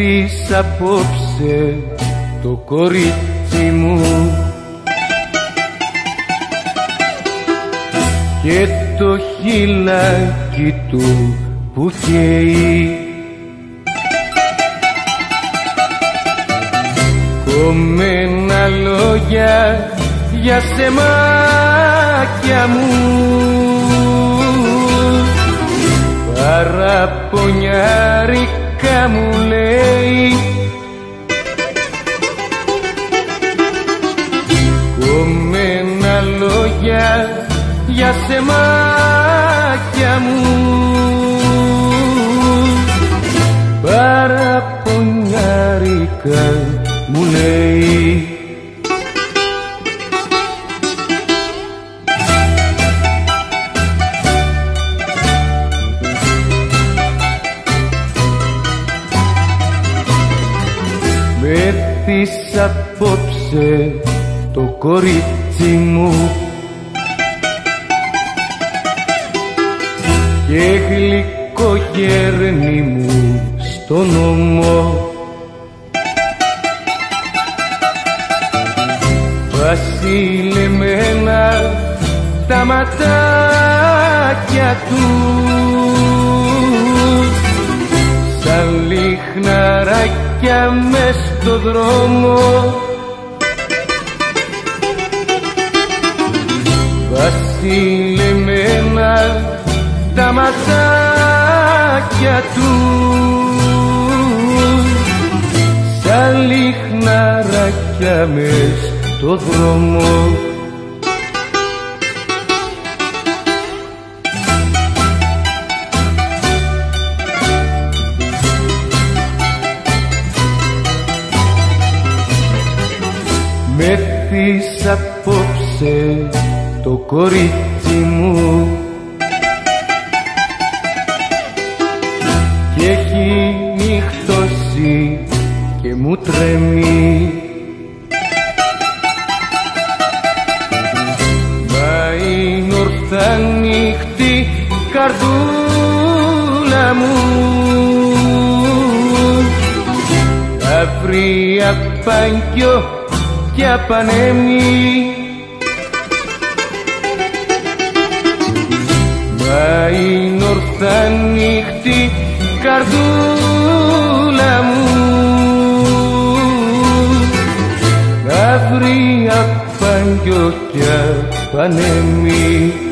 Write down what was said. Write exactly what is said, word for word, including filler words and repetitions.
έρθεις απόψε το κορίτσι μου και το χυλάκι του που καίει κομμένα λόγια για σεμάκια μου παραπονιάρικα μου λέει κομμένα λόγια για σεμάκια μου παραπονιάρικα μου λέει. Έρθεις απόψε το κορίτσι μου και γλυκό γέρνη μου στον ώμο βασιλεμένα τα ματάκια του σαν λιχναράκια μες στο δρόμο βασιλεμένα τα ματάκια του σαν λιχναράκια μες το δρόμο. Μ' έρθεις απόψε το κορίτσι μου κι έχει νυχτώσει και μου τρέμει θα νύχτη καρδούλα μου αυρία πάνκιο και απανέμει μα είναι ορθά νύχτη καρδούλα μου αυρία πάνκιο και απανέμει.